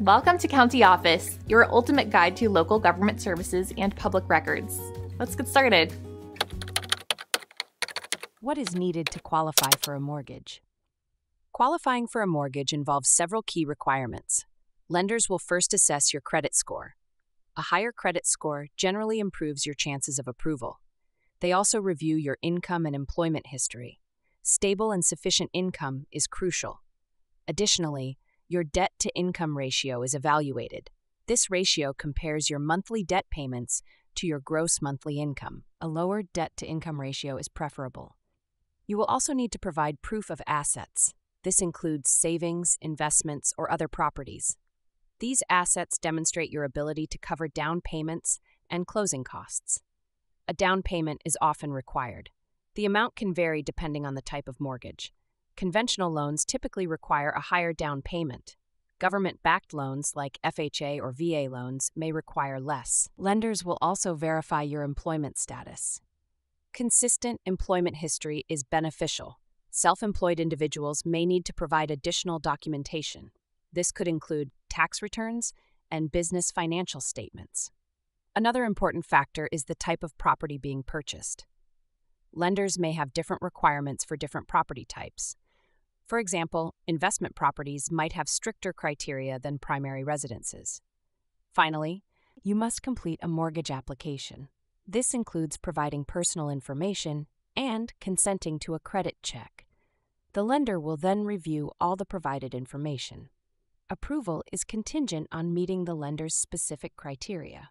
Welcome to County Office, your ultimate guide to local government services and public records. Let's get started. What is needed to qualify for a mortgage? Qualifying for a mortgage involves several key requirements. Lenders will first assess your credit score. A higher credit score generally improves your chances of approval. They also review your income and employment history. Stable and sufficient income is crucial. Additionally, your debt-to-income ratio is evaluated. This ratio compares your monthly debt payments to your gross monthly income. A lower debt-to-income ratio is preferable. You will also need to provide proof of assets. This includes savings, investments, or other properties. These assets demonstrate your ability to cover down payments and closing costs. A down payment is often required. The amount can vary depending on the type of mortgage. Conventional loans typically require a higher down payment. Government-backed loans like FHA or VA loans may require less. Lenders will also verify your employment status. Consistent employment history is beneficial. Self-employed individuals may need to provide additional documentation. This could include tax returns and business financial statements. Another important factor is the type of property being purchased. Lenders may have different requirements for different property types. For example, investment properties might have stricter criteria than primary residences. Finally, you must complete a mortgage application. This includes providing personal information and consenting to a credit check. The lender will then review all the provided information. Approval is contingent on meeting the lender's specific criteria.